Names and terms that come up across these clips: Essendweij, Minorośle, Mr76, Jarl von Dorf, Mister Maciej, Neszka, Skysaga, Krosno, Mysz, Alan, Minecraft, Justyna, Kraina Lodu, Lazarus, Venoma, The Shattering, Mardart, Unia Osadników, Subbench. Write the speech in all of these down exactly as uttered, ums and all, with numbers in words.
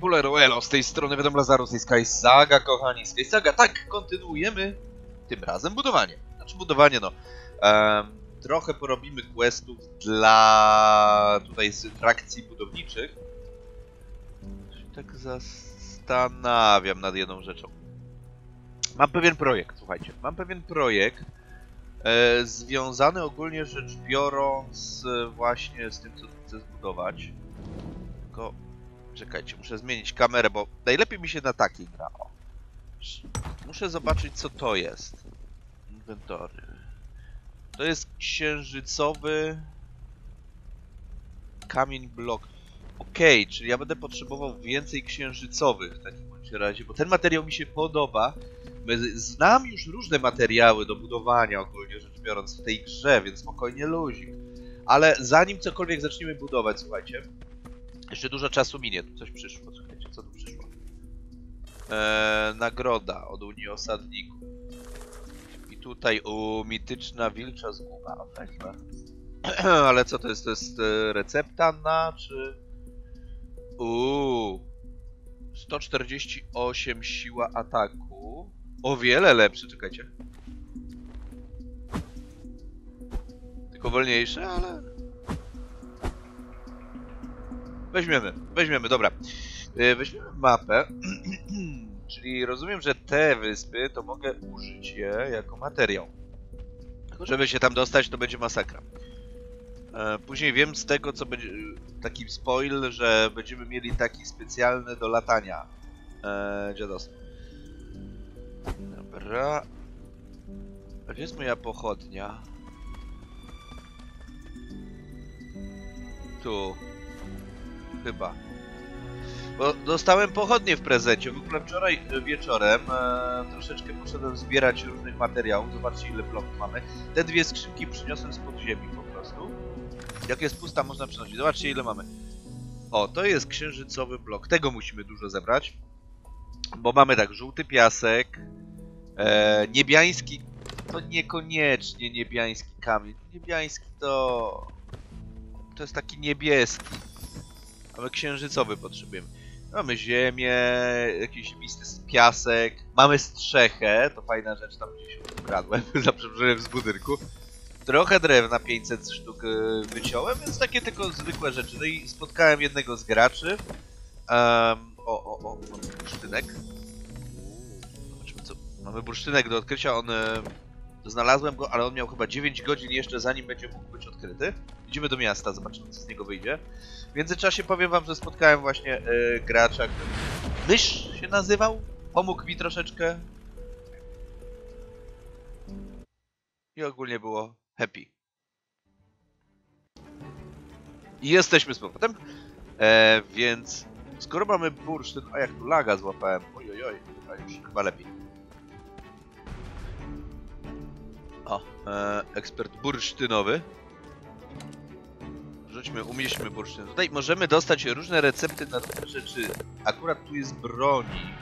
Bulero, elo, z tej strony wiadomo Lazarus i Skysaga, kochani, Skysaga. Tak, kontynuujemy tym razem budowanie. Znaczy budowanie, no. Um, trochę porobimy questów dla tutaj z trakcji budowniczych. Tak zastanawiam nad jedną rzeczą. Mam pewien projekt, słuchajcie, mam pewien projekt e, związany ogólnie rzecz biorąc właśnie z tym, co chcę zbudować. Tylko, czekajcie, muszę zmienić kamerę, bo najlepiej mi się na takiej gra. O. Muszę zobaczyć, co to jest. Inwentory. To jest księżycowy kamień blok. Okej, okay, czyli ja będę potrzebował więcej księżycowych w takim razie, bo ten materiał mi się podoba. Znam już różne materiały do budowania ogólnie rzecz biorąc w tej grze, więc spokojnie luzik. Ale zanim cokolwiek zaczniemy budować, słuchajcie, jeszcze dużo czasu minie. Tu coś przyszło, słuchajcie, co tu przyszło? Eee, nagroda od Unii Osadników. I tutaj u mityczna wilcza zguba. Tak, tak. Ale co to jest? To jest recepta na, czy... Uuu... sto czterdzieści osiem siła ataku. O wiele lepszy, czekajcie. Tylko wolniejszy, ale... Weźmiemy, weźmiemy, dobra. Weźmiemy mapę. Czyli rozumiem, że te wyspy to mogę użyć je jako materiał. Żeby się tam dostać, to będzie masakra. Później wiem z tego, co będzie... Taki spoil, że będziemy mieli taki specjalny do latania. Eee, dziadostwo. Dobra. A gdzie jest moja pochodnia? Tu. Chyba. Bo dostałem pochodnie w prezencie. W ogóle wczoraj wieczorem eee, troszeczkę poszedłem zbierać różnych materiałów. Zobaczcie, ile bloków mamy. Te dwie skrzynki przyniosłem z podziemi po prostu. Jak jest pusta, można przenosić. Zobaczcie, ile mamy. O, to jest księżycowy blok. Tego musimy dużo zebrać. Bo mamy tak, żółty piasek, e, niebiański, to niekoniecznie niebiański kamień. Niebiański to... To jest taki niebieski. Ale księżycowy potrzebujemy. Mamy ziemię, jakiś misty piasek. Mamy strzechę, to fajna rzecz, tam gdzieś ukradłem, za przeproszeniem z budynku. Trochę drewna, pięćset sztuk wyciąłem, więc takie tylko zwykłe rzeczy. No i spotkałem jednego z graczy. Um, o, o, o, mamy bursztynek. Zobaczmy co. Mamy bursztynek do odkrycia, on... Znalazłem go, ale on miał chyba dziewięć godzin jeszcze zanim będzie mógł być odkryty. Idziemy do miasta, zobaczymy co z niego wyjdzie. W międzyczasie powiem wam, że spotkałem właśnie yy, gracza, który... Mysz się nazywał? Pomógł mi troszeczkę. I ogólnie było... Happy. I jesteśmy z powrotem, e, więc skoro mamy bursztyn, a jak tu laga złapałem, ojojoj, oj, a już chyba lepiej. O, e, ekspert bursztynowy. Rzućmy, umieśćmy bursztyn. Tutaj możemy dostać różne recepty na te rzeczy. Akurat tu jest broni.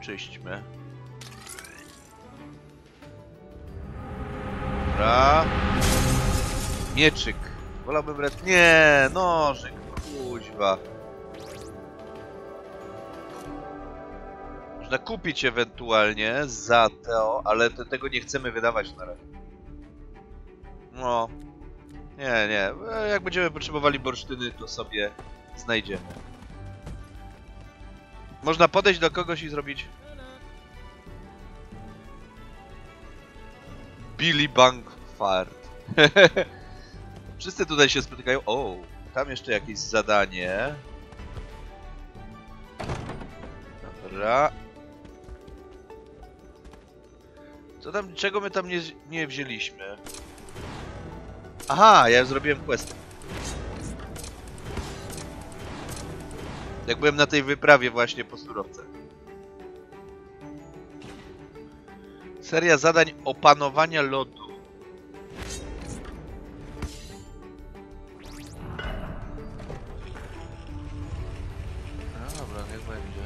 Czyśćmy. Dobra. Mieczyk. Wolałbym red... Nie, nożyk. Kuźwa. Można kupić ewentualnie za to, ale to, tego nie chcemy wydawać na razie. No. Nie, nie. Jak będziemy potrzebowali bursztyny, to sobie znajdziemy. Można podejść do kogoś i zrobić... Billy Bank Fart. Wszyscy tutaj się spotykają. O, tam jeszcze jakieś zadanie. Dobra. Co tam, czego my tam nie, nie wzięliśmy? Aha, ja już zrobiłem quest. Jak byłem na tej wyprawie właśnie po surowce. Seria zadań opanowania lodu. No dobra, niech będzie.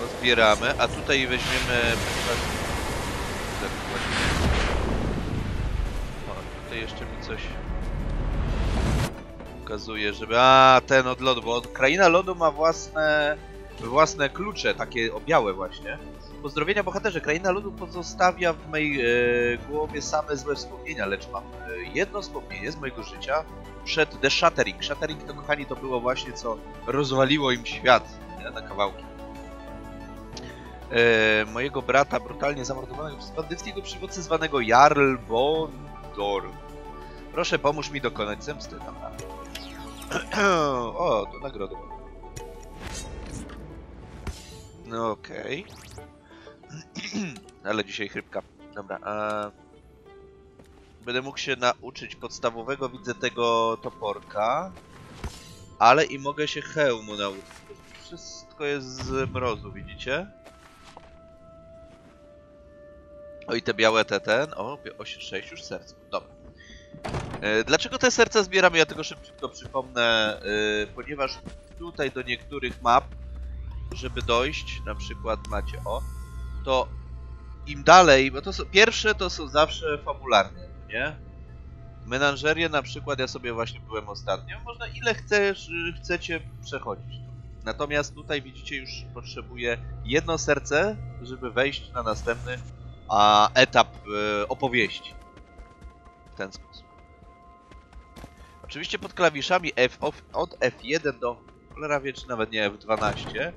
Pozbieramy, a tutaj weźmiemy... O, tutaj jeszcze mi coś... pokazuje, żeby... A, ten od lodu, bo Kraina Lodu ma własne... własne klucze, takie białe właśnie. Pozdrowienia bohaterze, Kraina Lodu pozostawia w mej yy, głowie same złe wspomnienia, lecz mam yy, jedno wspomnienie z mojego życia przed The Shattering. Shattering to, kochani, to było właśnie co rozwaliło im świat na kawałki. Yy, mojego brata brutalnie zamordowanego przez bandyckiego przywódcę zwanego Jarl von Dorf. Proszę, pomóż mi dokonać zemsty. O, to nagroda. No okej. Okay. Ale dzisiaj chrypka. Dobra. A... Będę mógł się nauczyć podstawowego, widzę, tego toporka. Ale i mogę się hełmu nauczyć. Wszystko jest z mrozu, widzicie? O i te białe te ten. O, osiem sześć już serce. Dobra. Dlaczego te serca zbieramy? Ja tego szybciutko przypomnę, yy, ponieważ tutaj do niektórych map, żeby dojść, na przykład macie o, to im dalej, bo to są, pierwsze to są zawsze fabularne, nie? Menażerię na przykład ja sobie właśnie byłem ostatnio, można ile chcesz, chcecie przechodzić. Natomiast tutaj widzicie już potrzebuję jedno serce, żeby wejść na następny a, etap yy, opowieści. W ten sposób. Oczywiście pod klawiszami F, od F jeden do, cholera wie, czy nawet nie, F dwanaście.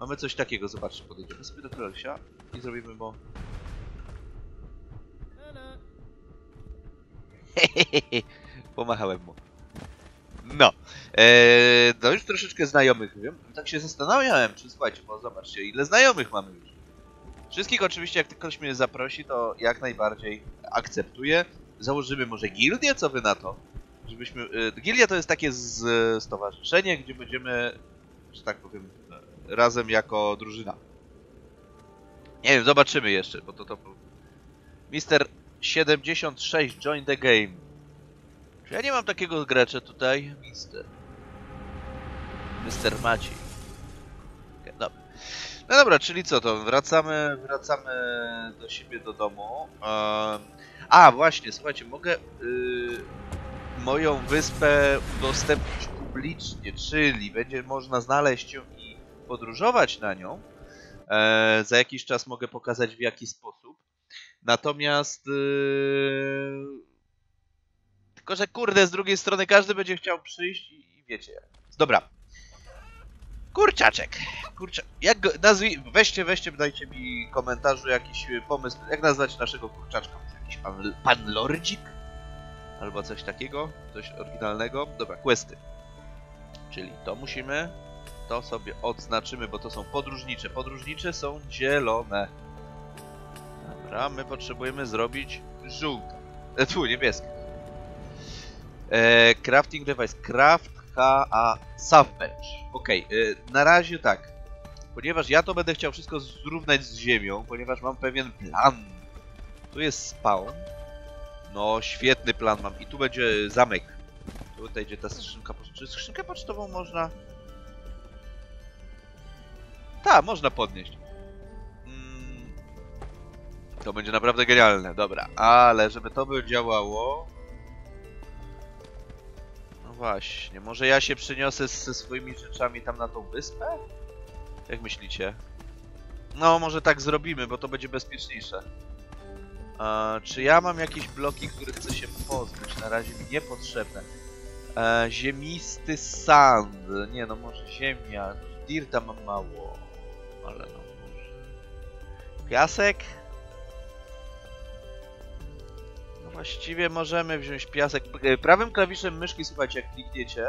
Mamy coś takiego, zobaczcie, podejdziemy sobie do kolesia i zrobimy mu... Hehehe, pomachałem mu. No, eee, no już troszeczkę znajomych, wiem. Tak się zastanawiałem, czy słuchajcie, bo zobaczcie, ile znajomych mamy już. Wszystkich oczywiście, jak ktoś mnie zaprosi, to jak najbardziej akceptuję. Założymy może gildię, co wy na to? Żebyśmy, y, gildia to jest takie z, y, stowarzyszenie, gdzie będziemy, że tak powiem, razem jako drużyna. Nie wiem, zobaczymy jeszcze, bo to to... Mister siedemdziesiąt sześć, join the game. Czy ja nie mam takiego gracza tutaj? Mister... Mister Maciej. Okay, dobra. No dobra, czyli co to? Wracamy, wracamy do siebie, do domu. A, właśnie, słuchajcie, mogę... Yy... moją wyspę udostępnić publicznie, czyli będzie można znaleźć ją i podróżować na nią. E, za jakiś czas mogę pokazać w jaki sposób. Natomiast... Yy... Tylko, że kurde, z drugiej strony każdy będzie chciał przyjść i, i wiecie jak. Dobra. Kurczaczek. Kurcza... Jak go... Nazwi... Weźcie, weźcie, dajcie mi w komentarzu jakiś pomysł, jak nazwać naszego kurczaczka. Jakiś pan, pan lordzik? Albo coś takiego, coś oryginalnego. Dobra, questy. Czyli to musimy, to sobie odznaczymy, bo to są podróżnicze. Podróżnicze są zielone. Dobra, my potrzebujemy zrobić żółte. E, tu, niebieskie. E, crafting device. Craft H A Subbench. Ok, e, na razie tak. Ponieważ ja to będę chciał wszystko zrównać z ziemią, ponieważ mam pewien plan. Tu jest spawn. No, świetny plan mam. I tu będzie zamek. Tutaj gdzie ta skrzynka pocztowa. Czy skrzynkę pocztową można... Tak, można podnieść. Mm. To będzie naprawdę genialne. Dobra, ale żeby to by działało... No właśnie, może ja się przyniosę ze swoimi rzeczami tam na tą wyspę? Jak myślicie? No, może tak zrobimy, bo to będzie bezpieczniejsze. E, czy ja mam jakieś bloki, których chcę się pozbyć? Na razie mi niepotrzebne. E, ziemisty sand. Nie no, może ziemia. Dirta mam mało. Ale no może... Piasek? No właściwie możemy wziąć piasek. Prawym klawiszem myszki, słuchajcie, jak klikniecie,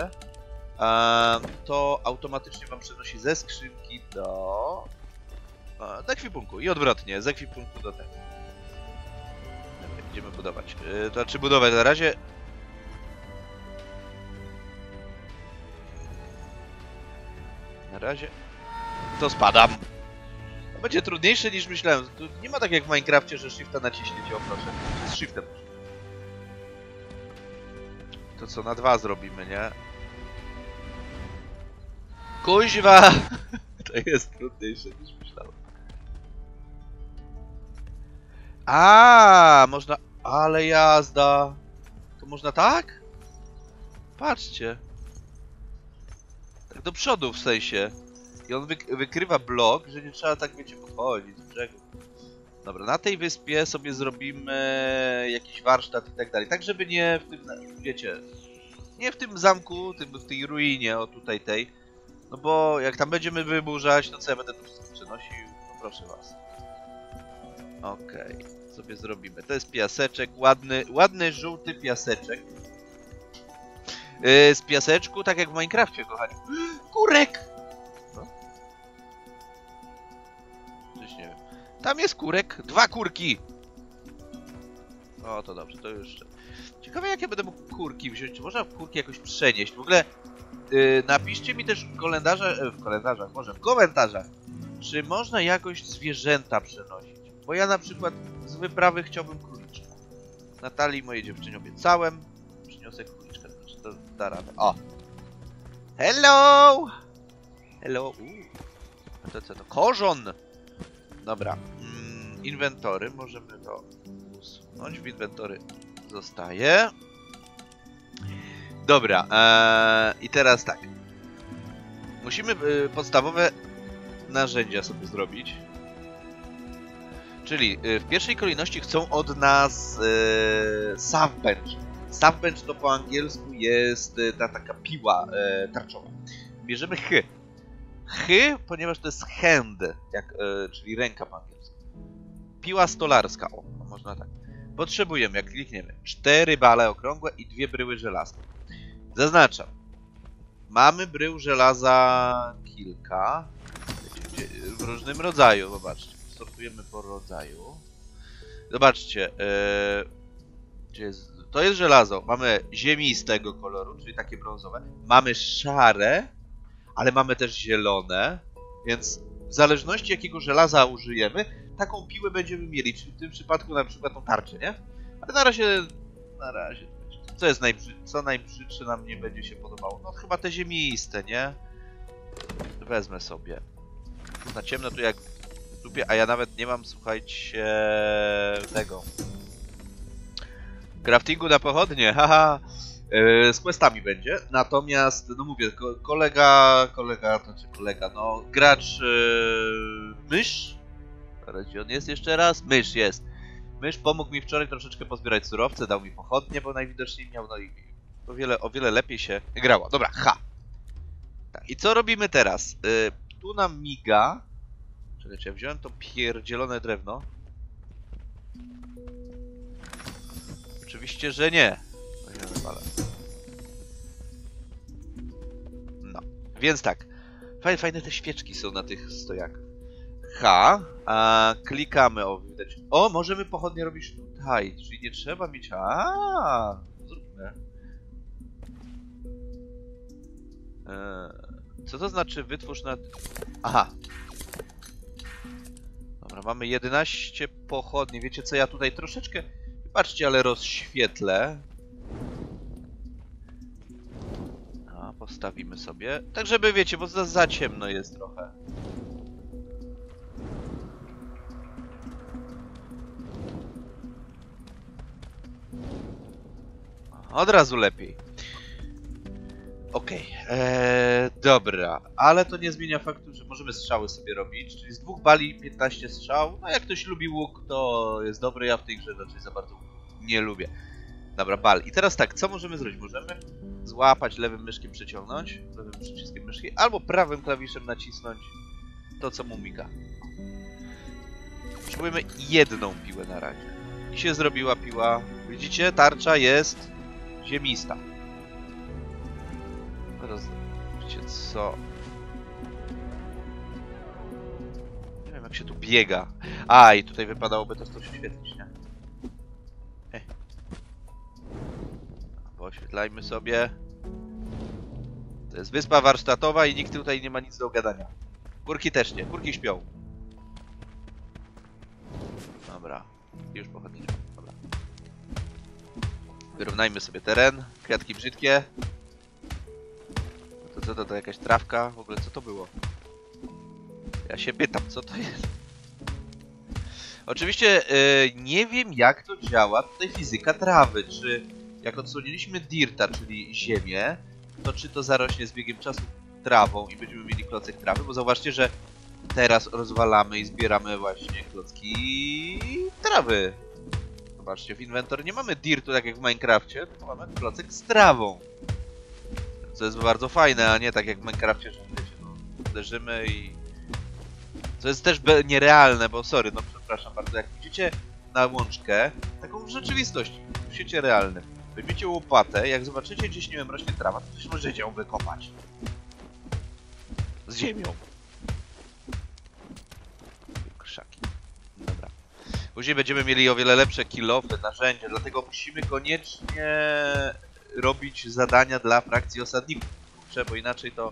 e, to automatycznie wam przenosi ze skrzynki do... E, do ekwipunku. I odwrotnie, z ekwipunku do tego. Będziemy budować. Yy, to znaczy budować na razie. Na razie. To spadam. To będzie trudniejsze niż myślałem. Tu nie ma tak jak w Minecrafcie, że shifta naciśniecie, o proszę. Z shiftem. To co, na dwa zrobimy, nie? Kuźwa! To jest trudniejsze niż myślałem. A, można... Ale jazda! To można tak? Patrzcie. tak do przodu w sensie. I on wyk wykrywa blok, że nie trzeba tak, wiecie, pochodzić z brzegu. Dobra, na tej wyspie sobie zrobimy jakiś warsztat i tak dalej. Tak, żeby nie w tym, wiecie, nie w tym zamku, tym, w tej ruinie, o tutaj tej. No bo jak tam będziemy wyburzać, to co ja będę tu wszystko przenosił? No proszę was. Okej, okay, sobie zrobimy. To jest piaseczek, ładny, ładny żółty piaseczek. Yy, z piaseczku, tak jak w Minecrafcie, kochani. Kurek! No. Coś nie wiem. Tam jest kurek, dwa kurki! O, to dobrze, to już... Ciekawe, jak ja będę mógł kurki wziąć. Czy można kurki jakoś przenieść? W ogóle yy, napiszcie mi też w kalendarzach... Yy, w kalendarzach, może w komentarzach. Czy można jakoś zwierzęta przenosić? Bo ja na przykład z wyprawy chciałbym króliczka. Natalii, mojej dziewczynie, obiecałem. Przyniosę króliczkę, znaczy to da radę. O! Hello! Hello! Uuu. A to co to? Korzon! Dobra. Mm, inwentory. Możemy to usunąć. W inwentory zostaje. Dobra. Eee, i teraz tak. Musimy y, podstawowe narzędzia sobie zrobić. Czyli w pierwszej kolejności chcą od nas e, Subbench. Subbench to po angielsku jest ta taka piła e, tarczowa. Bierzemy H. H, ponieważ to jest hand, jak, e, czyli ręka po angielsku. Piła stolarska, o, można tak. Potrzebujemy, jak klikniemy, cztery bale okrągłe i dwie bryły żelazne. Zaznaczam. Mamy brył żelaza kilka, w różnym rodzaju, zobaczcie. Sortujemy po rodzaju. Zobaczcie, yy, gdzie jest, to jest żelazo. Mamy ziemistego koloru, czyli takie brązowe. Mamy szare, ale mamy też zielone. Więc w zależności jakiego żelaza użyjemy, taką piłę będziemy mieli. Czyli w tym przypadku na przykład tą tarczę, nie? Ale na razie, na razie, co jest najbrzydsze, co najbrzydsze nam nie będzie się podobało? No chyba te ziemiste, nie? Wezmę sobie. Na ciemno tu jak... A ja nawet nie mam, słuchajcie, tego craftingu na pochodnie, haha, yy, z questami będzie. Natomiast, no mówię, kolega, kolega, to znaczy kolega, no gracz yy, Mysz, on jest jeszcze raz, Mysz jest. Mysz pomógł mi wczoraj troszeczkę pozbierać surowce, dał mi pochodnie, bo najwidoczniej miał, no i o wiele, o wiele lepiej się grało. Dobra, ha! Tak, i co robimy teraz? Yy, tu nam miga. Czekajcie, ja wziąłem to pierdzielone drewno. Oczywiście, że nie. No, więc tak. Fajne, fajne te świeczki są na tych stojakach. H. A, klikamy, o, widać. O, możemy pochodnie robić tutaj, czyli nie trzeba mieć... A, zróbmy. E, co to znaczy wytwórz nad... Aha. Dobra, mamy jedenaście pochodni. Wiecie co, ja tutaj troszeczkę... Patrzcie, ale rozświetlę. A, postawimy sobie. Tak, żeby wiecie, bo za, za ciemno jest trochę. Od razu lepiej. Okej, okay. eee, dobra, ale to nie zmienia faktu, że możemy strzały sobie robić, czyli z dwóch bali piętnaście strzał, no jak ktoś lubi łuk, to jest dobry, ja w tej grze raczej za bardzo nie lubię. Dobra, bal. I teraz tak, co możemy zrobić? Możemy złapać lewym myszkiem, przeciągnąć, lewym przyciskiem myszki, albo prawym klawiszem nacisnąć to, co mu miga. Potrzebujemy jedną piłę na razie. I się zrobiła piła, widzicie, tarcza jest ziemista. Wiecie co? Nie wiem, jak się tu biega. A, i tutaj wypadałoby też to oświetlić, nie? Ej. Poświetlajmy sobie. To jest wyspa warsztatowa i nikt tutaj nie ma nic do gadania. Kurki też nie, kurki śpią. Dobra, już pochodzimy. Dobra. Wyrównajmy sobie teren. Kwiatki brzydkie. Co to, to jakaś trawka? W ogóle co to było? Ja się pytam, co to jest? Oczywiście yy, nie wiem, jak to działa tutaj fizyka trawy. Czy jak odsunęliśmy dirta, czyli ziemię, to czy to zarośnie z biegiem czasu? trawą i będziemy mieli klocek trawy, bo zauważcie, że teraz rozwalamy i zbieramy właśnie klocki trawy. Zobaczcie, w inwentory nie mamy dirtu tak jak w Minecrafcie, tylko mamy klocek z trawą. Co jest bardzo fajne, a nie tak jak w Minecrafcie, że wiecie, no, uderzymy i... Co jest też nierealne, bo sorry, no przepraszam bardzo, jak widzicie na łączkę, taką w rzeczywistości, w świecie realnym, weźmiecie łopatę, jak zobaczycie gdzieś, nie wiem, rośnie trawa, to też możecie ją wykopać. Z ziemią. Krzaki. Dobra. Później będziemy mieli o wiele lepsze kilofy, narzędzia, dlatego musimy koniecznie robić zadania dla frakcji osadników. Kurczę, bo inaczej to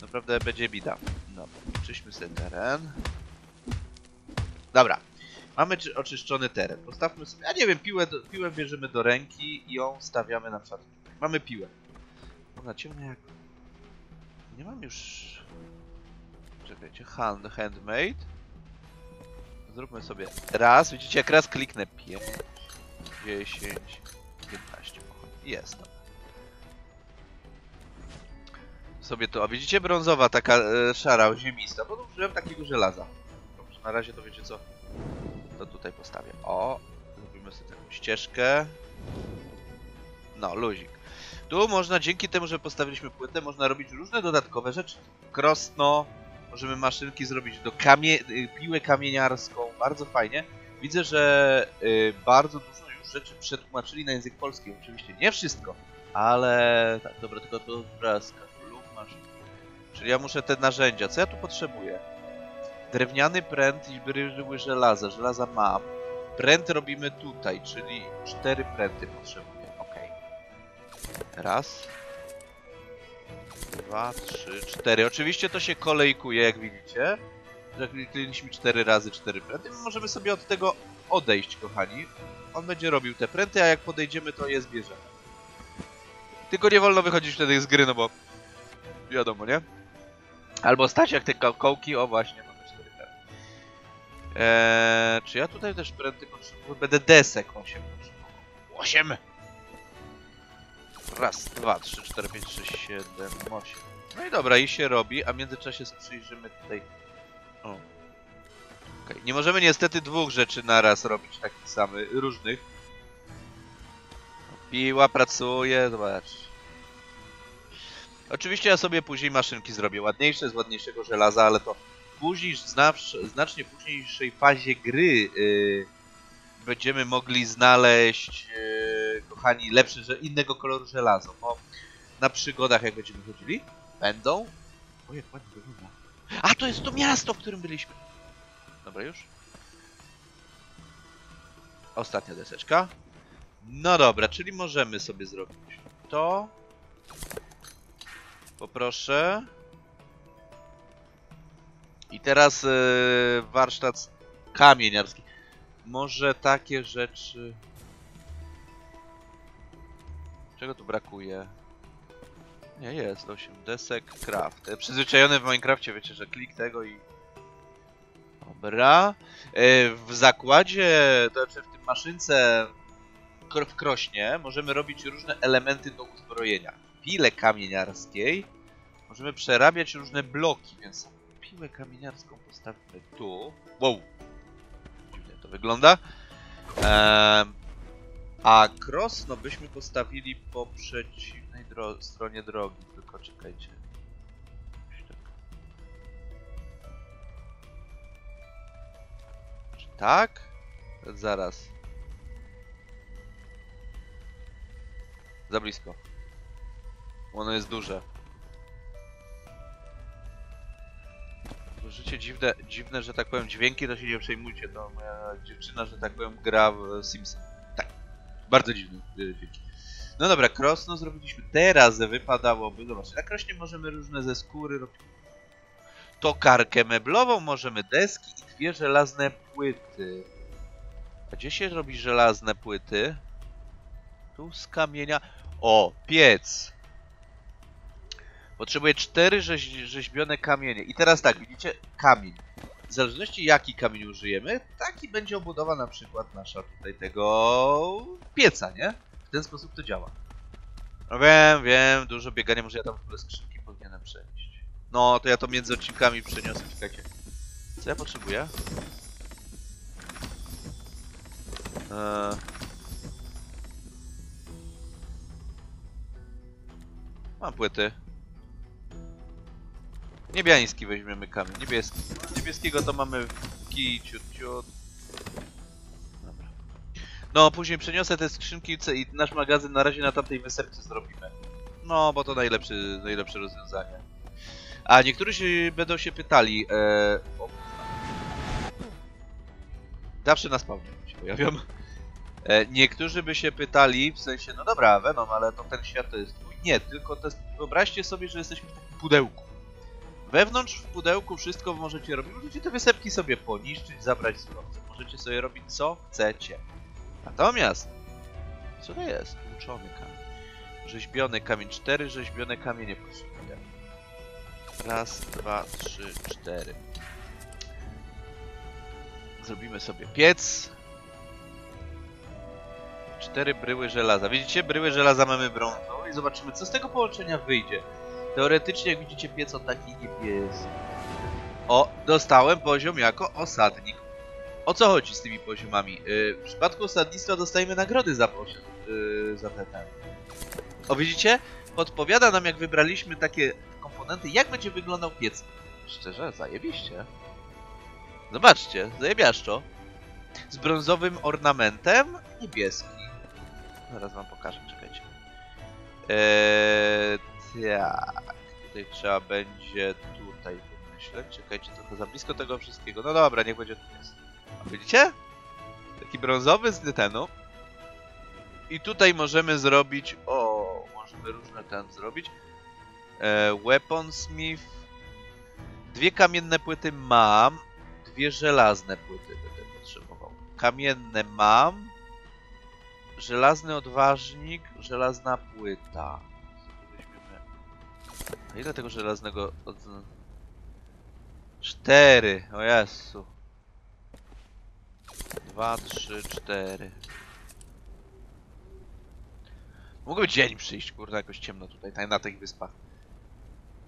naprawdę będzie bida. Dobra, oczyśmy sobie teren. Dobra. Mamy oczyszczony teren. Postawmy sobie... Ja nie wiem, piłę, do, piłę bierzemy do ręki i ją stawiamy na przykład. Mamy piłę. Ona ciemna jak... Nie mam już... Czekajcie, hand, handmade. Zróbmy sobie raz. Widzicie, jak raz kliknę pięć, dziesięć, piętnaście. Jest. Sobie to... A widzicie, brązowa taka e, szara, ziemista. Bo użyłem takiego żelaza. Dobrze, na razie to wiecie co... To tutaj postawię. O, zrobimy sobie taką ścieżkę. No, luzik. Tu można, dzięki temu, że postawiliśmy płytę, można robić różne dodatkowe rzeczy. Krosno, możemy maszynki zrobić do kamie piłę kamieniarską. Bardzo fajnie. Widzę, że y, bardzo dużo już rzeczy przetłumaczyli na język polski. Oczywiście nie wszystko, ale... Tak, dobra, tylko to obrazka lub maszynki. Czyli ja muszę te narzędzia. Co ja tu potrzebuję? Drewniany pręt i bryły żelaza. Żelaza mam. Pręt robimy tutaj, czyli cztery pręty potrzebuję. Ok. Raz. Dwa, trzy, cztery. Oczywiście to się kolejkuje, jak widzicie. Zaklikliśmy cztery razy cztery pręty. My możemy sobie od tego odejść, kochani. On będzie robił te pręty, a jak podejdziemy, to je zbierzemy. Tylko nie wolno wychodzić wtedy z gry, no bo... Wiadomo, nie? Albo stać jak te kołki, o właśnie. Eee, czy ja tutaj też pręty potrzebuję? Będę desek osiem potrzebował. osiem! Raz, dwa, trzy, cztery, pięć, sześć, siedem, osiem. No i dobra, i się robi, a w międzyczasie przyjrzymy tutaj... O. Okay. Nie możemy niestety dwóch rzeczy naraz robić takich samych, różnych. Piła pracuje, zobacz. Oczywiście ja sobie później maszynki zrobię ładniejsze, z ładniejszego żelaza, ale to... Później, w znacznie późniejszej fazie gry yy, będziemy mogli znaleźć, yy, kochani, lepsze, że innego koloru żelazo, bo na przygodach, jak będziemy chodzili, będą... O, jak ładnie wygląda. A, to jest to miasto, w którym byliśmy. Dobra, już. Ostatnia deseczka. No dobra, czyli możemy sobie zrobić to. Poproszę. I teraz yy, warsztat kamieniarski. Może takie rzeczy... Czego tu brakuje? Nie, jest osiem desek, craft. Przyzwyczajony w Minecrafcie, wiecie, że klik tego i... Dobra. Yy, w zakładzie, to znaczy w tym maszynce w Krośnie możemy robić różne elementy do uzbrojenia. W pile kamieniarskiej możemy przerabiać różne bloki, więc... Piłę kamieniarską postawmy tu. Wow! Dziwnie to wygląda. Eee, a Krosno byśmy postawili po przeciwnej dro stronie drogi. Tylko czekajcie. Czy tak? Zaraz. Za blisko. Ono jest duże. Życie dziwne, dziwne, że tak powiem, dźwięki, to się nie przejmujcie, to moja dziewczyna, że tak powiem, gra w Simsa. Tak, bardzo dziwne dźwięki. No dobra, Krosno zrobiliśmy, teraz wypadałoby, zobaczcie, na Krośnie możemy różne ze skóry robić. Tokarkę meblową możemy, deski i dwie żelazne płyty. A gdzie się robi żelazne płyty? Tu z kamienia, o, piec. Potrzebuję cztery rzeź, rzeźbione kamienie. I teraz tak, widzicie? Kamień. W zależności jaki kamień użyjemy, taki będzie obudowa na przykład nasza tutaj tego... pieca, nie? W ten sposób to działa. No wiem, wiem, dużo biegania, może ja tam w ogóle skrzynki powinienem przenieść. No, to ja to między odcinkami przeniosę, czekajcie. Co ja potrzebuję? Eee... Mam płyty. Niebiański weźmiemy kamień, niebieski. Niebieskiego to mamy w kij, ciut, ciut. Dobra. No, później przeniosę te skrzynki i nasz magazyn na razie na tamtej wysepce zrobimy. No, bo to najlepszy, najlepsze rozwiązanie. A niektórzy się, będą się pytali... E, o, zawsze na spawnie się pojawią. E, niektórzy by się pytali, w sensie, no dobra, Venom, ale to ten świat to jest twój. Nie, tylko to jest, wyobraźcie sobie, że jesteśmy w takim pudełku. Wewnątrz w pudełku wszystko możecie robić. Możecie te wysepki sobie poniszczyć, zabrać z wrocy. Możecie sobie robić co chcecie. Natomiast... Co to jest? Tłuczony kamień. Rzeźbiony kamień. Cztery rzeźbione kamienie potrzebuję. Raz, dwa, trzy, cztery. Zrobimy sobie piec. Cztery bryły żelaza. Widzicie? Bryły żelaza mamy brązową i zobaczymy, co z tego połączenia wyjdzie. Teoretycznie, jak widzicie, piec o taki niebieski. O, dostałem poziom jako osadnik. O co chodzi z tymi poziomami? Yy, w przypadku osadnictwa dostajemy nagrody za poziom, yy, za ten. O, widzicie? Podpowiada nam, jak wybraliśmy takie komponenty, jak będzie wyglądał piec. Szczerze, zajebiście. Zobaczcie, zajebiaszczo. Z brązowym ornamentem, niebieski. Zaraz wam pokażę, czekajcie. Eee... Tak, tutaj trzeba będzie tutaj wymyśleć. Czekajcie, trochę za blisko tego wszystkiego. No dobra, niech będzie tutaj. Widzicie? Taki brązowy z tytanu. I tutaj możemy zrobić... O, możemy różne tam zrobić. E, Weaponsmith. Dwie kamienne płyty mam. Dwie żelazne płyty będę potrzebował. Kamienne mam. Żelazny odważnik. Żelazna płyta. A ile tego żelaznego od... Cztery! O Jezu! Dwa, trzy, cztery. Mógłby dzień przyjść, kurde, jakoś ciemno tutaj, na tych wyspach.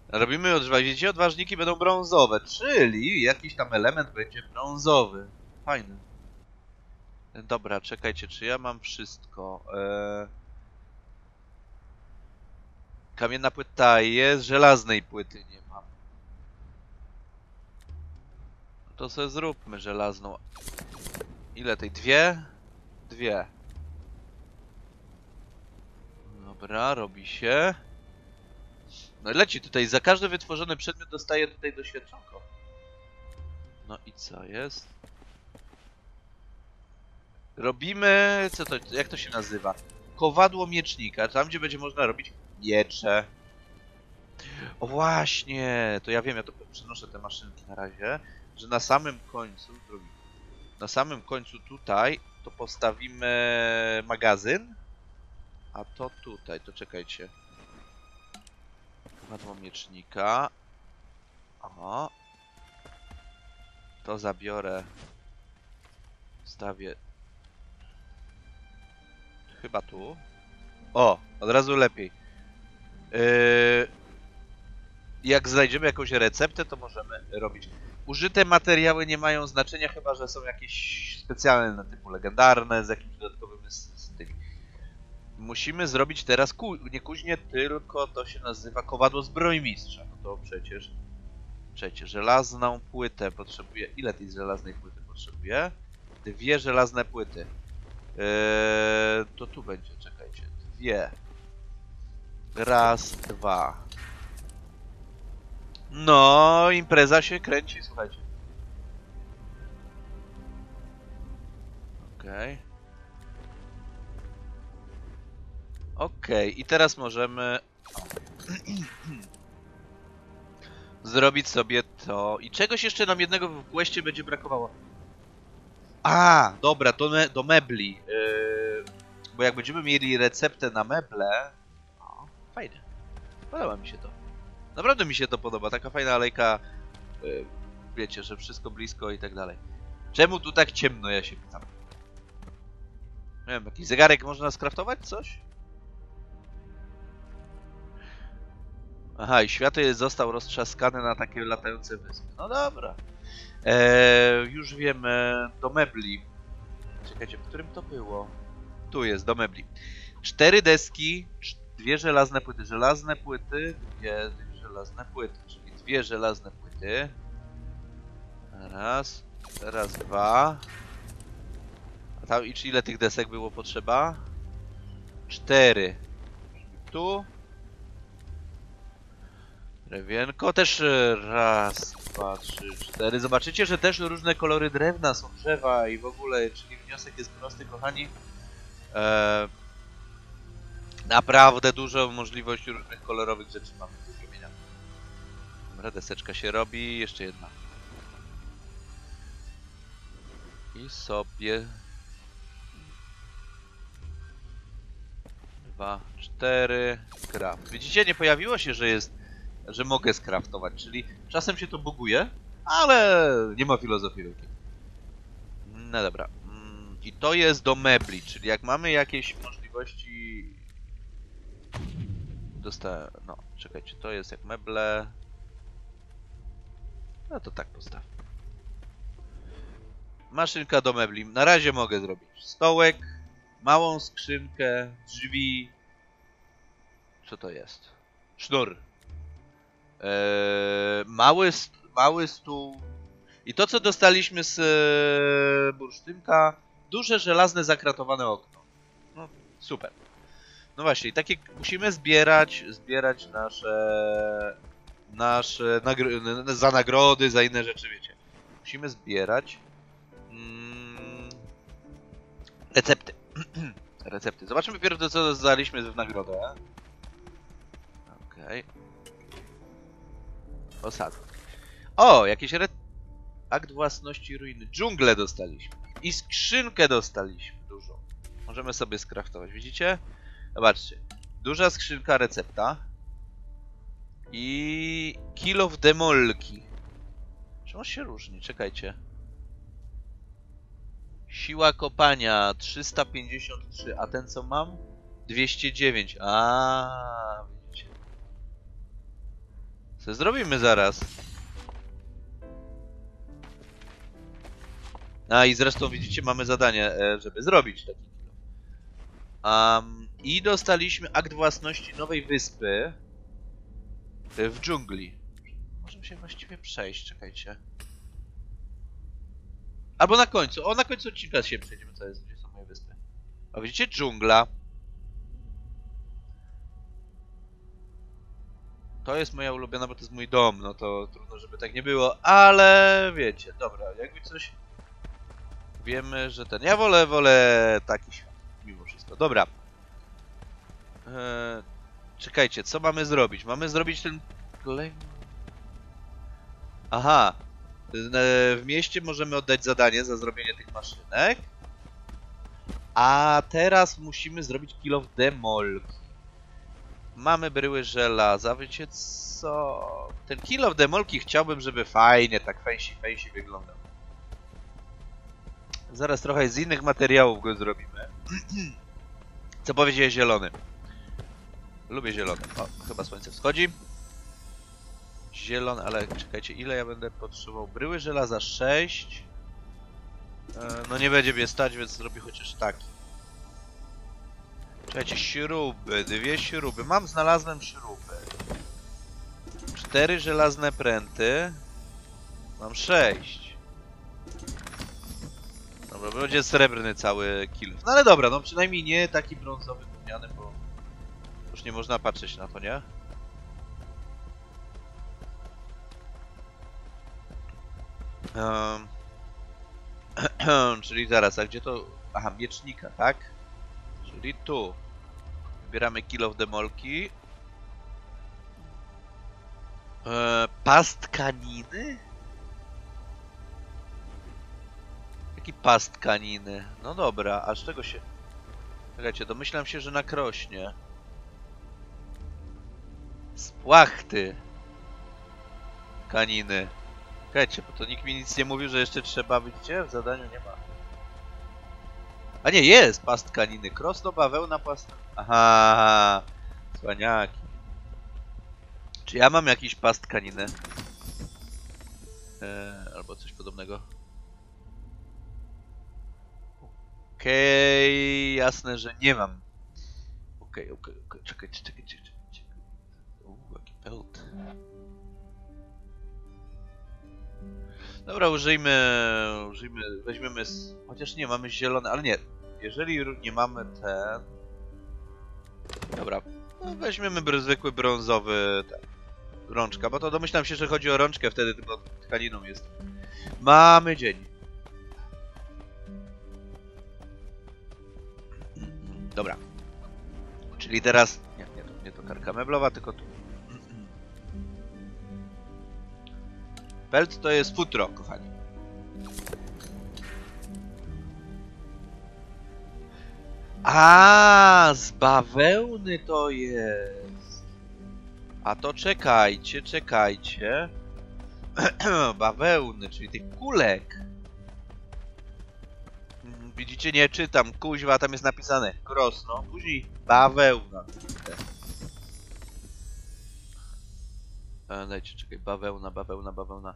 Robimy odważniki. Widzicie, odważniki będą brązowe, czyli jakiś tam element będzie brązowy. Fajny. Dobra, czekajcie, czy ja mam wszystko? Eee... Kamienna płyta jest, żelaznej płyty nie mam. No to sobie zróbmy żelazną. Ile tej? Dwie? Dwie. Dobra, robi się. No i leci tutaj, za każdy wytworzony przedmiot dostaje tutaj doświadczonko. No i co jest? Robimy... Co to? Jak to się nazywa? Kowadło miecznika, tam gdzie będzie można robić... Miecze. O właśnie, to ja wiem, ja to przenoszę te maszynki na razie, że na samym końcu, na samym końcu tutaj, to postawimy magazyn, a to tutaj, to czekajcie. Kowadło miecznika. O. To zabiorę. Stawię. Chyba tu. O, od razu lepiej. Yy, jak znajdziemy jakąś receptę, to możemy robić. Użyte materiały nie mają znaczenia, chyba że są jakieś specjalne, typu legendarne, z jakimś dodatkowym tymi. Musimy zrobić teraz ku, nie kuźnię, tylko to się nazywa kowadło zbrojmistrza. No to przecież, przecież żelazną płytę potrzebuję. Ile tej żelaznej płyty potrzebuję? Dwie żelazne płyty. Yy, to tu będzie, czekajcie, dwie. Raz, dwa. No, impreza się kręci, słuchajcie. Okej. Okej, i teraz możemy... zrobić sobie to. I czegoś jeszcze nam jednego w queście będzie brakowało. A, dobra, to me do mebli. Yy, bo jak będziemy mieli receptę na meble... Fajnie. Podoba mi się to. Naprawdę mi się to podoba. Taka fajna alejka. Yy, wiecie, że wszystko blisko i tak dalej. Czemu tu tak ciemno, ja się pytam. Nie wiem, jakiś zegarek można skraftować? Coś? Aha, i świat został roztrzaskany na takie latające wyspy. No dobra. Eee, już wiem, do mebli. Czekajcie, w którym to było? Tu jest, do mebli. Cztery deski, dwie żelazne płyty. Żelazne płyty, dwie żelazne płyty, czyli dwie żelazne płyty. Raz, raz, dwa. A tam i czy ile tych desek było potrzeba? Cztery. Tu. Drewienko też raz, dwa, trzy, cztery. Zobaczycie, że też różne kolory drewna są, drzewa i w ogóle, czyli wniosek jest prosty, kochani. Eee, naprawdę dużo możliwości różnych kolorowych rzeczy mamy do zrobienia. Dobra, deseczka się robi, jeszcze jedna. I sobie... Dwa, cztery, craft. Widzicie, nie pojawiło się, że jest... że mogę skraftować, czyli czasem się to buguje, ale nie ma filozofii wielkiej. No dobra. I to jest do mebli, czyli jak mamy jakieś możliwości... Dostałem... No, czekajcie, to jest jak meble... No to tak postaw. Maszynka do mebli. Na razie mogę zrobić stołek, małą skrzynkę, drzwi... Co to jest? Sznur. Eee, mały, st mały stół. I to, co dostaliśmy z eee, bursztynka, duże, żelazne, zakratowane okno. No, super. No właśnie, i takie musimy zbierać, zbierać nasze, nasze nagro za nagrody, za inne rzeczy, wiecie. Musimy zbierać mm, recepty. Recepty. Zobaczmy pierwsze, co dostaliśmy w nagrodę. Okej. Okay. Osad. O, jakieś re... Akt własności ruiny. Dżunglę dostaliśmy. I skrzynkę dostaliśmy dużą. Możemy sobie skraftować, widzicie? Zobaczcie. Duża skrzynka, recepta. I... Kill of demolki. Czemu się różni? Czekajcie. Siła kopania trzysta pięćdziesiąt trzy, a ten co mam? dwieście dziewięć. A. Co zrobimy zaraz? A i zresztą widzicie, mamy zadanie, żeby zrobić taki kilo. Um, I dostaliśmy akt własności nowej wyspy w dżungli. Możemy się właściwie przejść, czekajcie. Albo na końcu, o na końcu odcinka się przejdziemy, co jest, gdzie są moje wyspy. A widzicie, dżungla. To jest moja ulubiona, bo to jest mój dom, no to trudno, żeby tak nie było, ale wiecie, dobra, jakby coś wiemy, że ten... Ja wolę, wolę taki świat, mimo wszystko. Dobra. Eee, czekajcie, co mamy zrobić? Mamy zrobić ten kolejny... Aha, w mieście możemy oddać zadanie za zrobienie tych maszynek, a teraz musimy zrobić kill of demolki. Mamy bryły żelaza, wiecie co? Ten kill of demolki chciałbym, żeby fajnie, tak fancy fancy wyglądał. Zaraz trochę z innych materiałów go zrobimy. Co powiedziałeś zielony? Lubię zielony. O, chyba słońce wschodzi. Zielony, ale czekajcie, ile ja będę potrzebował? Bryły żelaza sześć. No nie będzie mnie stać, więc zrobię chociaż taki. Czekajcie, śruby, dwie śruby. Mam, znalazłem śruby. Cztery żelazne pręty. Mam sześć. Dobra, będzie srebrny cały kill. No ale dobra, no przynajmniej nie taki brązowy gówniany, bo już nie można patrzeć na to, nie? Um. Czyli zaraz, a gdzie to... Aha, miecznika, tak? Czyli tu. Wybieramy kill of demolki. Eee, pas tkaniny? Jaki pas tkaniny? No dobra, a z czego się... Czekajcie, domyślam się, że nakrośnie. Z płachty. Tkaniny. Czekajcie, bo to nikt mi nic nie mówił, że jeszcze trzeba... Widzicie? W zadaniu nie ma. A nie, jest! Pas tkaniny. Krosno, bawełna, pas... Aha! Słaniaki. Czy ja mam jakiś pas tkaniny? Eee, albo coś podobnego. Okej, okay, jasne, że nie mam. Okej, okay, okej, okay, okay. Czekaj, czekaj, czekaj, czekaj. Uuu, jaki pełt. Dobra, użyjmy, użyjmy, weźmiemy, chociaż nie, mamy zielone, ale nie. Jeżeli nie mamy ten... Dobra, no weźmiemy zwykły brązowy ten, rączka, bo to domyślam się, że chodzi o rączkę wtedy, tylko tkaniną jest. Mamy dzień. Dobra. Czyli teraz... Nie, nie to, nie to karka meblowa, tylko tu. Pelt to jest futro, kochani. A, z bawełny to jest. A to czekajcie, czekajcie. Bawełny, czyli tych kulek. Widzicie, nie czytam, kuźwa, tam jest napisane Krosno, później bawełna. E, dajcie, czekaj, bawełna, bawełna, bawełna.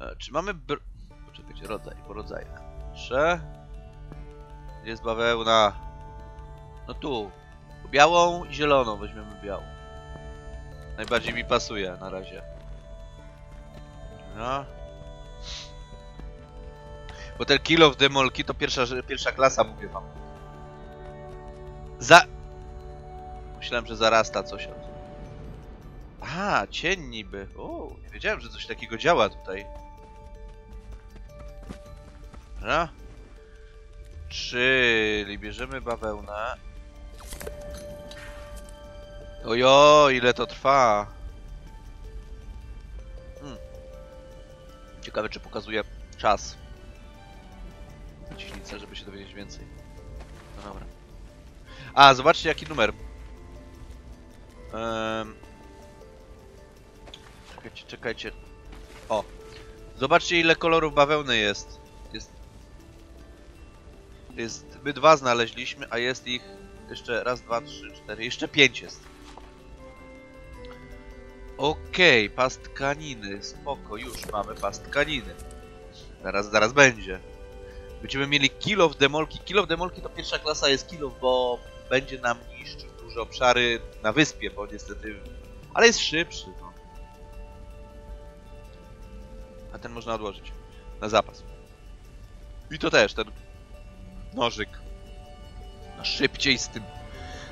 E, czy mamy br... Poczekajcie, rodzaj, po rodzajach. Prze... Gdzie jest bawełna? No tu. Białą i zieloną, weźmiemy białą. Najbardziej mi pasuje na razie. No. Bo ten Kill of Demolki to pierwsza, pierwsza klasa, mówię wam. Za... Myślałem, że zarasta coś od... A, cień niby. O, nie wiedziałem, że coś takiego działa tutaj. Dobra. Czyli bierzemy bawełnę. Ojo, ile to trwa. Hmm. Ciekawe, czy pokazuje czas. Ciśnicę, żeby się dowiedzieć więcej. No dobra. A, zobaczcie, jaki numer. Um. Czekajcie, czekajcie. O! Zobaczcie, ile kolorów bawełny jest. Jest... jest... My dwa znaleźliśmy, a jest ich... Jeszcze raz, dwa, trzy, cztery... Jeszcze pięć jest. Okej, okay, pas tkaniny. Spoko, już mamy pas tkaniny. Zaraz, zaraz będzie. Będziemy mieli Kill of Demolki. Kill of Demolki to pierwsza klasa jest Kill of, bo będzie nam niszczył duże obszary na wyspie, bo niestety... Ale jest szybszy, no. A ten można odłożyć na zapas. I to też, ten nożyk. No szybciej z tym.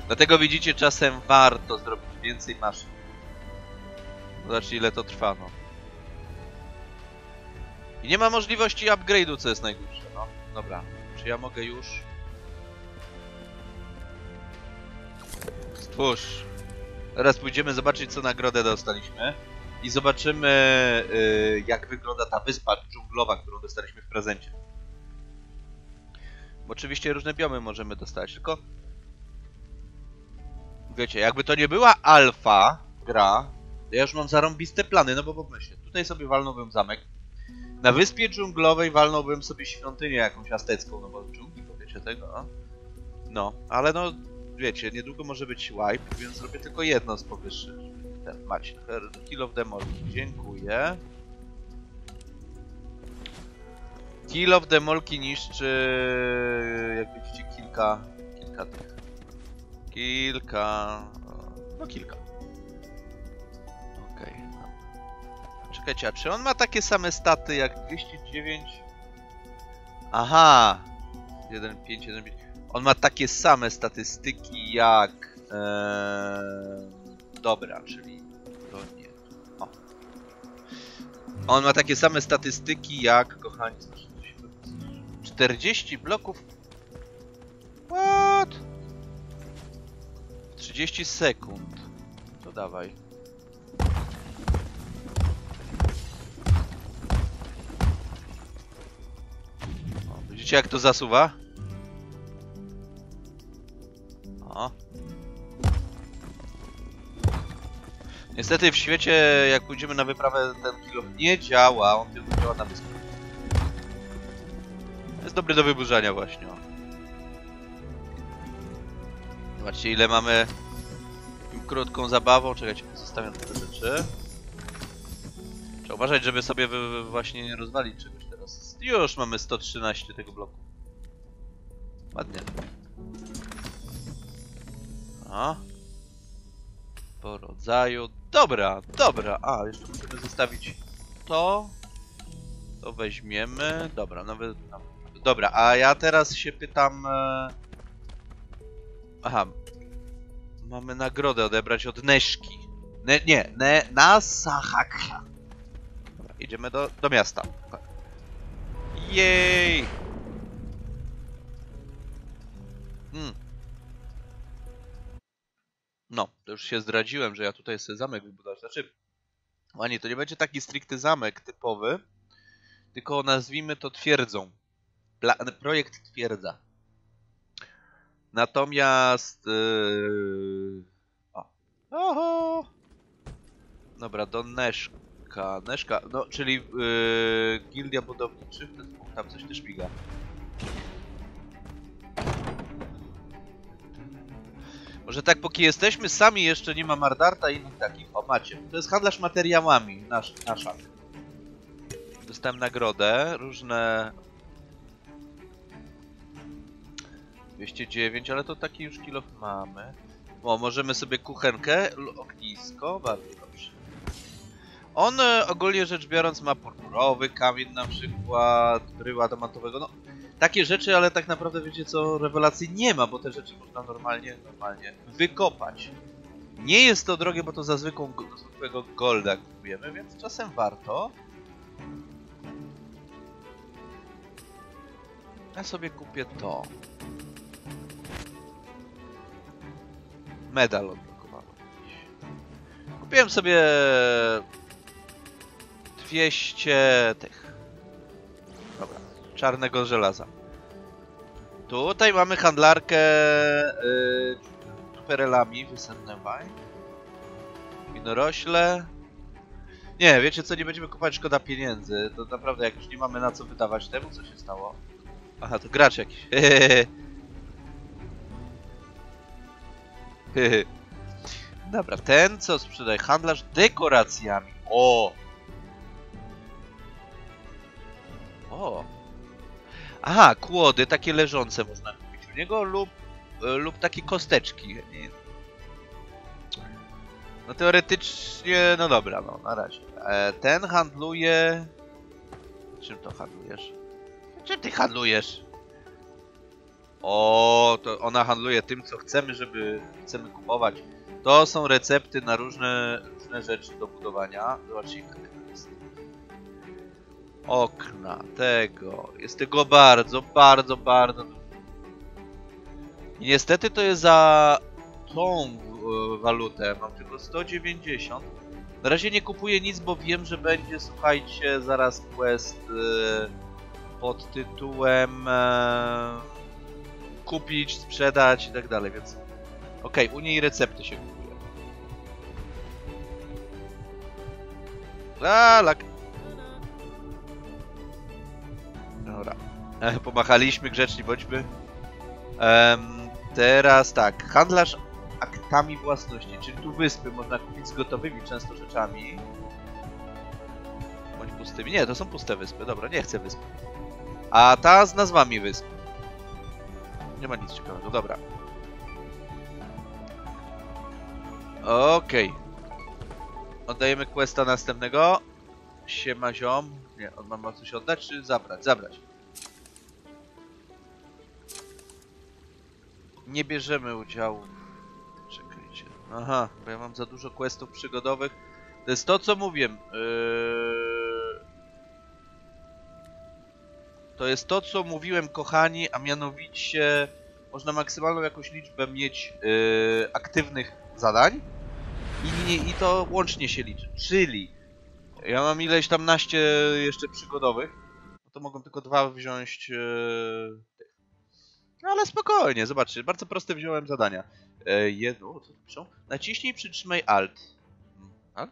Dlatego widzicie, czasem warto zrobić więcej maszyn. Zobaczcie, ile to trwa, no. I nie ma możliwości upgrade'u, co jest najgorsze, no. Dobra, czy ja mogę już? Stwórz. Teraz pójdziemy zobaczyć, co nagrodę dostaliśmy. I zobaczymy, yy, jak wygląda ta wyspa dżunglowa, którą dostaliśmy w prezencie. Bo oczywiście różne biomy możemy dostać, tylko... Wiecie, jakby to nie była alfa gra, to ja już mam zarąbiste plany, no bo pomyślę, tutaj sobie walnąłbym zamek. Na wyspie dżunglowej walnąłbym sobie świątynię jakąś aztecką, no bo dżungli, powiecie tego, no. No, ale no, wiecie, niedługo może być wipe, więc zrobię tylko jedno z powyższych. Ten, macie, Kill of Demolki, dziękuję. Kill of Demolki niszczy, jak widzicie, kilka, kilka tych. Kilka, no kilka. Okej. Okay. Czekajcie, a czy on ma takie same staty jak dwieście dziewięć? Aha! jeden pięć jeden pięć. On ma takie same statystyki jak... Ee... Dobra, czyli... To nie... O. On ma takie same statystyki jak... Kochani... czterdzieści bloków... What? trzydzieści sekund. To dawaj. Widzicie, jak to zasuwa? O. Niestety w świecie, jak pójdziemy na wyprawę, ten kilo nie działa, on tylko działa na wyspie. Jest dobry do wyburzania właśnie. Zobaczcie, ile mamy... Tym krótką zabawą. Czekajcie, zostawiam te rzeczy. rzeczy. Trzeba uważać, żeby sobie wy, wy właśnie nie rozwalić czegoś teraz. Już mamy sto trzynaście tego bloku. Ładnie. A. Po rodzaju. Dobra, dobra. A, jeszcze musimy zostawić to. To weźmiemy. Dobra, nawet. No, dobra, a ja teraz się pytam. Aha. Mamy nagrodę odebrać od Neszki. Ne, nie, ne, na Sahakra. Dobra, idziemy do, do miasta. Jej! Hmm. No, to już się zdradziłem, że ja tutaj sobie zamek wybudować. Znaczy, ani to nie będzie taki stricte zamek typowy, tylko nazwijmy to twierdzą. Pla projekt twierdza. Natomiast... Yy... O. Oho. Dobra, do Neszka. Neszka, no, czyli yy, gildia budowniczych. Tam coś też miga. Może tak, póki jesteśmy sami, jeszcze nie ma Mardarta i innych takich. O, macie. To jest handlarz materiałami. Nasz, nasza. Dostałem nagrodę. Różne... dwieście dziewięć, ale to taki już kilof mamy. O, możemy sobie kuchenkę, ognisko, bardzo dobrze. On ogólnie rzecz biorąc ma purpurowy kamień na przykład, bryła tomatowego, no takie rzeczy, ale tak naprawdę wiecie co, rewelacji nie ma, bo te rzeczy można normalnie, normalnie wykopać. Nie jest to drogie, bo to za zwykłą, zwykłego golda kupujemy, więc czasem warto. Ja sobie kupię to. Medal odblokowałem. Kupiłem sobie dwieście tych. Dobra, czarnego żelaza. Tutaj mamy handlarkę yy, perelami w Essendweij. Minorośle. Nie, wiecie co, nie będziemy kupować, szkoda pieniędzy. To naprawdę, jak już nie mamy na co wydawać temu, co się stało. Aha, to gracz jakiś. Dobra, ten co sprzedaj, handlarz dekoracjami. O! O! Aha, kłody takie leżące można kupić u niego lub, lub takie kosteczki. No teoretycznie, no dobra, no na razie. Ten handluje... Czym to handlujesz? Czym ty handlujesz? O, to ona handluje tym, co chcemy, żeby chcemy kupować. To są recepty na różne, różne rzeczy do budowania. Zobaczcie, jak to jest. Okna, tego. Jest tego bardzo, bardzo, bardzo dużo. I niestety to jest za tą walutę. Mam tylko sto dziewięćdziesiąt. Na razie nie kupuję nic, bo wiem, że będzie, słuchajcie, zaraz quest yy, pod tytułem... Yy, kupić, sprzedać i tak dalej, więc... Okej, okay, u niej recepty się kupuje. Lalak! Dobra. E, pomachaliśmy, grzeczni bądźmy. E, teraz tak, handlarz aktami własności, czyli tu wyspy można kupić z gotowymi często rzeczami. Bądź pustymi. Nie, to są puste wyspy. Dobra, nie chcę wysp. A ta z nazwami wysp. Nie ma nic ciekawego, dobra. Okej. Okay. Oddajemy questa następnego. Siema ziom. Nie, on ma coś oddać, czy zabrać? Zabrać. Nie bierzemy udziału. Czekajcie. Aha, bo ja mam za dużo questów przygodowych. To jest to, co mówiłem. Yy... To jest to, co mówiłem, kochani, a mianowicie można maksymalną jakąś liczbę mieć yy, aktywnych zadań i, i to łącznie się liczy, czyli ja mam ileś tam naście jeszcze przygodowych, no to mogę tylko dwa wziąć, yy, no ale spokojnie, zobaczcie, bardzo proste wziąłem zadania. Yy, jedno, co tu piszą? Naciśnij i przytrzymaj alt. Alt?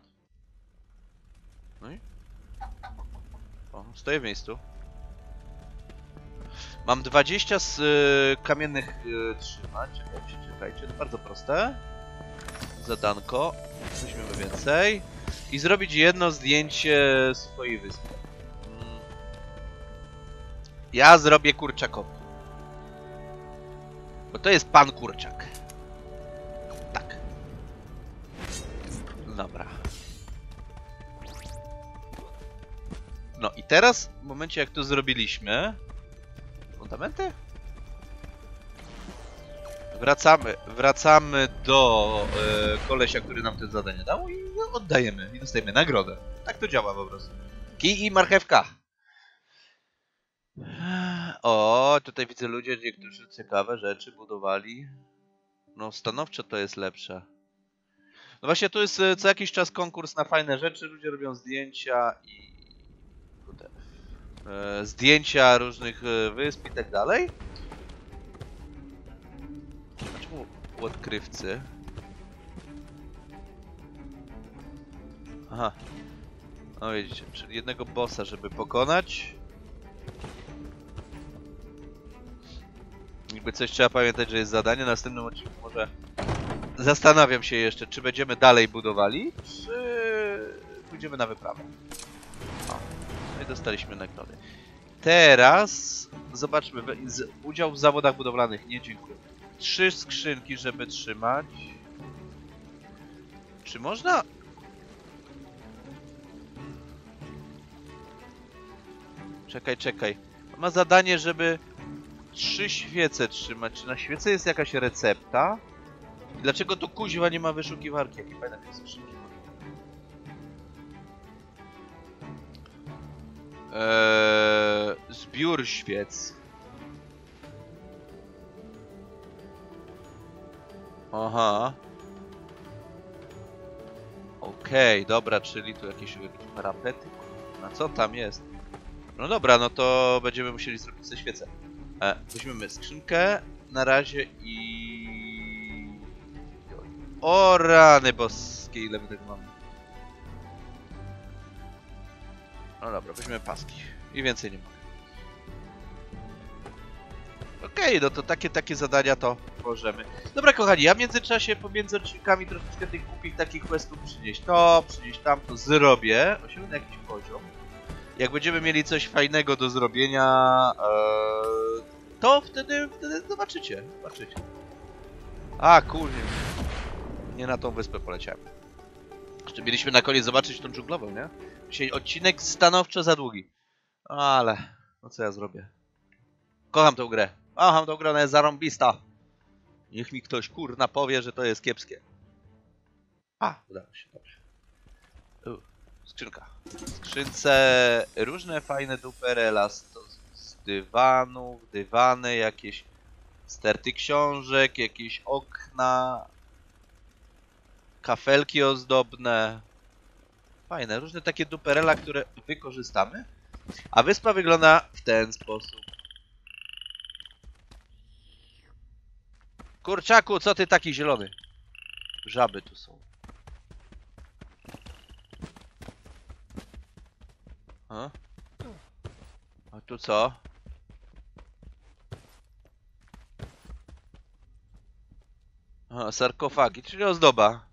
No i? O, stoję w miejscu. Mam dwadzieścia z y, kamiennych y, trzymać. Czekajcie, czekajcie, to bardzo proste. Zadanko. Weźmiemy więcej. i zrobić jedno zdjęcie swojej wyspy. Ja zrobię kurczakowi. Bo to jest pan kurczak. Tak. Dobra. No i teraz, w momencie jak to zrobiliśmy... Fundamenty? Wracamy, wracamy do yy, kolesia, który nam to zadanie dał i no, oddajemy. I dostajemy nagrodę. Tak to działa po prostu. Kij i marchewka. O, tutaj widzę ludzie, niektórzy ciekawe rzeczy budowali. No stanowczo to jest lepsze. No właśnie tu jest co jakiś czas konkurs na fajne rzeczy. Ludzie robią zdjęcia i... E, zdjęcia różnych wysp i tak dalej. Czemu odkrywcy? Aha. No widzicie, czyli jednego bossa, żeby pokonać. Jakby coś trzeba pamiętać, że jest zadanie. W następnym odcinku może zastanawiam się jeszcze, czy będziemy dalej budowali, czy pójdziemy na wyprawę. O, no i dostaliśmy nagrody. Teraz zobaczmy. Udział w zawodach budowlanych. Nie, dziękuję. Trzy skrzynki, żeby trzymać. Czy można? Czekaj, czekaj. Ma zadanie, żeby... Trzy świece trzymać. Czy na świece jest jakaś recepta? I dlaczego tu kuźwa nie ma wyszukiwarki? Jakie fajne jest wyszukiwarki. Eee, zbiór świec. Aha. Okej, okay, dobra, czyli tu jakieś parapety. Na co tam jest? No dobra, no to będziemy musieli zrobić te świece. E, weźmiemy skrzynkę na razie i... O rany boskie, ile my tego mamy. No dobra, weźmiemy paski i więcej nie mamy. Okej, okay, no to takie, takie zadania to możemy. Dobra kochani, ja w międzyczasie pomiędzy odcinkami troszeczkę tych głupich takich questów przynieść to, przynieść tamto, zrobię. Osiągnę jakiś poziom. Jak będziemy mieli coś fajnego do zrobienia, ee, to wtedy, wtedy zobaczycie, zobaczycie. A, kurde, nie na tą wyspę poleciałem. Jeszcze mieliśmy na koniec zobaczyć tą dżunglową, nie? Dzisiaj odcinek stanowczo za długi. Ale, no co ja zrobię? Kocham tą grę. Kocham tą grę, ona jest zarąbista. Niech mi ktoś, kurna, powie, że to jest kiepskie. A, udało się, dobrze. Skrzynka. W skrzynce różne fajne duperela z, z dywanów, dywany, jakieś sterty książek, jakieś okna, kafelki ozdobne. Fajne, różne takie duperela, które wykorzystamy. A wyspa wygląda w ten sposób. Kurczaku, co ty taki zielony? Żaby tu są. A? A tu co? A, sarkofagi, czyli ozdoba.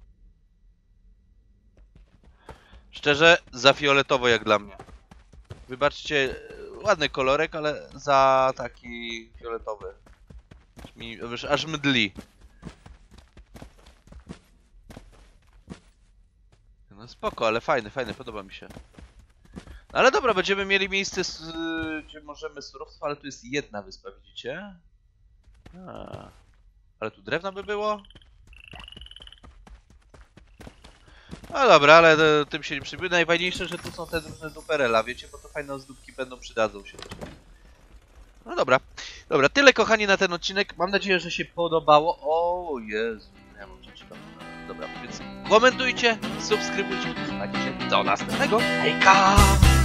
Szczerze, za fioletowo jak dla mnie. Wybaczcie, ładny kolorek, ale za taki fioletowy. Aż, mi, aż mdli. No spoko, ale fajny, fajny, podoba mi się. Ale dobra, będziemy mieli miejsce, gdzie możemy surowstwo, ale tu jest jedna wyspa, widzicie? A, ale tu drewna by było? No dobra, ale tym się nie przyjmuje. Najfajniejsze, że tu są te różne duperela, wiecie, bo to fajne ozdóbki będą, przydadzą się. No dobra. Dobra, tyle kochani na ten odcinek. Mam nadzieję, że się podobało. O Jezu, ja mam rzeczy tam. Dobra, więc komentujcie, subskrybujcie, wpadnijcie do następnego. Hejka!